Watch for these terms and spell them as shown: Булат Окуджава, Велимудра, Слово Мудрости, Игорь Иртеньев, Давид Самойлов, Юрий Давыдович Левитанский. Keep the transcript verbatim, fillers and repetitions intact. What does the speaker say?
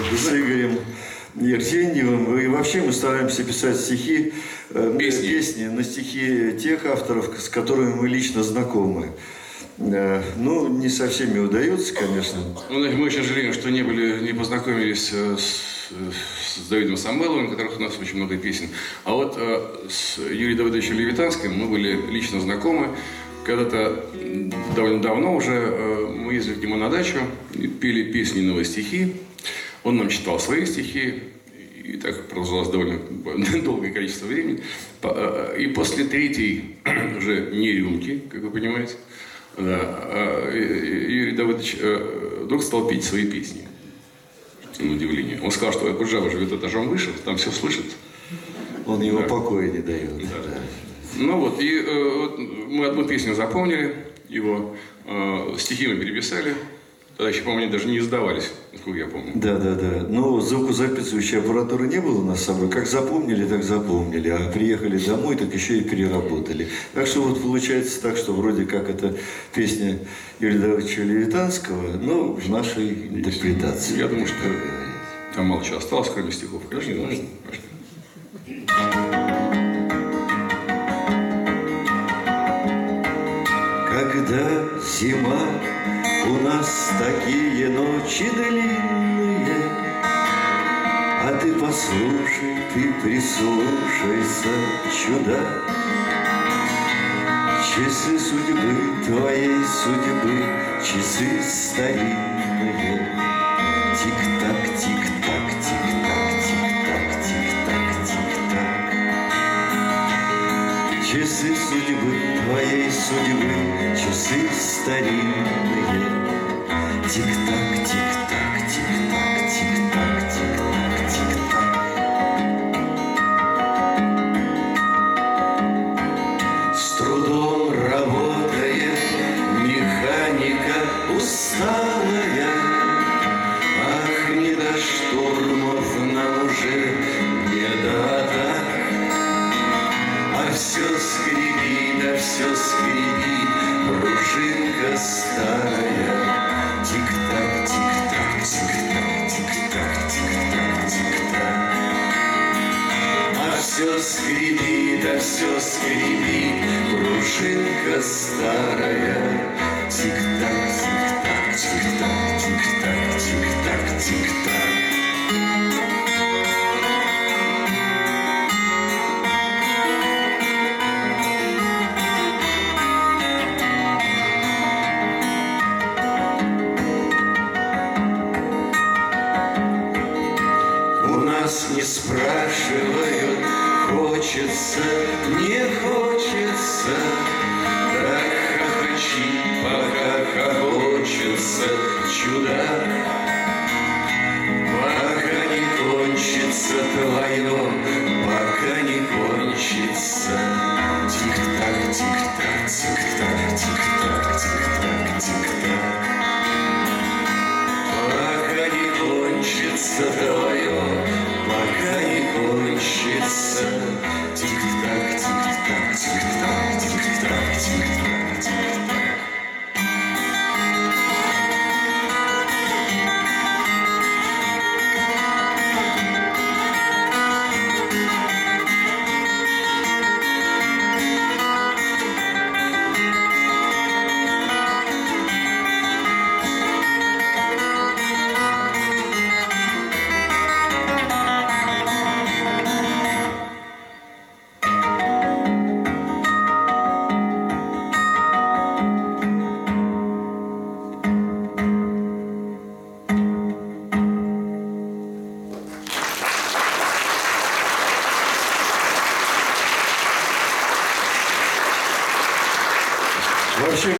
с Игорем Иртеньевым. И вообще мы стараемся писать стихи, песни. песни на стихи тех авторов, с которыми мы лично знакомы. Ну, не со всеми удается, конечно. Ну, мы очень жалеем, что не были, не познакомились с, с Давидом Самойловым, у которых у нас очень много песен. А вот с Юрием Давыдовичем Левитанским мы были лично знакомы. Когда-то довольно давно уже мы ездили к нему на дачу, пели песни, новые стихи. Он нам читал свои стихи. И так продолжалось довольно долгое количество времени. И после третьей уже не рюмки, как вы понимаете, да, Юрий Давыдович вдруг стал петь свои песни. На удивление. Он сказал, что Окуджава живет этажом выше, там все слышит. Он его да. покоя не дает. Да. Да. Ну вот, и вот мы одну песню запомнили, его э, стихи мы переписали. Тогда еще, по-моему, даже не издавались, насколько я помню. Да, да, да. Но звукозаписывающей аппаратуры не было у нас с собой. Как запомнили, так запомнили. А приехали домой, так еще и переработали. Так что вот получается так, что вроде как это песня Юрия Давыдовича Левитанского, но в нашей интерпретации. Я думаю, что там мало чего осталось, кроме стихов. Конечно, не важно. Когда зима, у нас такие ночи длинные, а ты послушай, ты прислушайся, чудак. Часы судьбы, твоей судьбы, часы старинные. Тик-так, тик-так, тик-так, тик-так, тик-так, тик-так. Часы судьбы, твоей судьбы, часы старинные. Тик-так, тик-так, тик-так, тик-так, тик-так, тик-так. С трудом работает механика усталая. Ах, не до штурмов нам уже, не до атак. А все скреби, да все скреби, пружинка старая. Тик-так, тик-так, тик-так, тик-так, тик-так, тик-так. А все скреби, да все скреби, пружинка старая. Тик-так, тик-так, тик-так, тик-так, тик-так, тик-так. Не спрашивают, хочется, не хочется, так хохочи, пока хохочется, чудак. Пока не кончится твое, пока не кончится. Тик-так, тик-так, тик-так, тик-так, тик-так, тик-так. Пока не кончится твое, пока не кончится. Тик-так, тик-так, тик-так, тик-так, тик-так, тик-так.